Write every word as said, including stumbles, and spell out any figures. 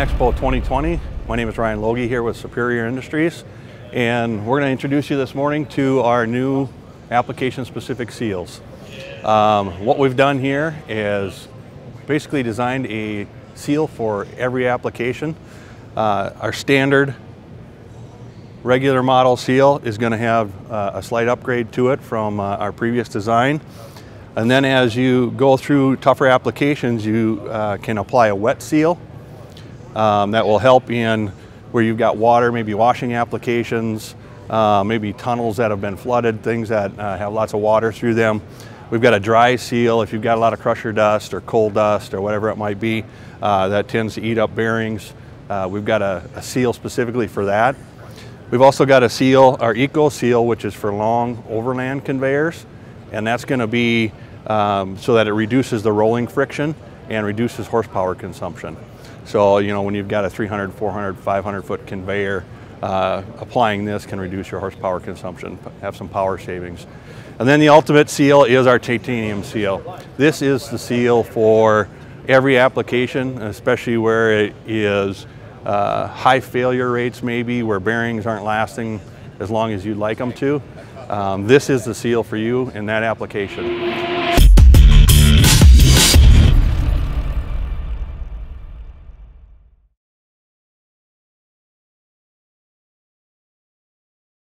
CONEXPO twenty twenty. My name is Ryan Logie here with Superior Industries, and we're going to introduce you this morning to our new application-specific seals. Um, what we've done here is basically designed a seal for every application. Uh, our standard regular model seal is going to have uh, a slight upgrade to it from uh, our previous design. And then as you go through tougher applications, you uh, can apply a wet seal um, that will help in where you've got water, maybe washing applications, uh, maybe tunnels that have been flooded, things that uh, have lots of water through them. We've got a dry seal if you've got a lot of crusher dust or coal dust or whatever it might be uh, that tends to eat up bearings. Uh, we've got a, a seal specifically for that. We've also got a seal, our Eco Seal, which is for long overland conveyors, and that's going to be um, so that it reduces the rolling friction and reduces horsepower consumption. So, you know, when you've got a three hundred, four hundred, five hundred foot conveyor, uh, applying this can reduce your horsepower consumption, have some power savings. And then the ultimate seal is our titanium seal. This is the seal for every application, especially where it is Uh, high failure rates, maybe where bearings aren't lasting as long as you'd like them to. Um, this is the seal for you in that application.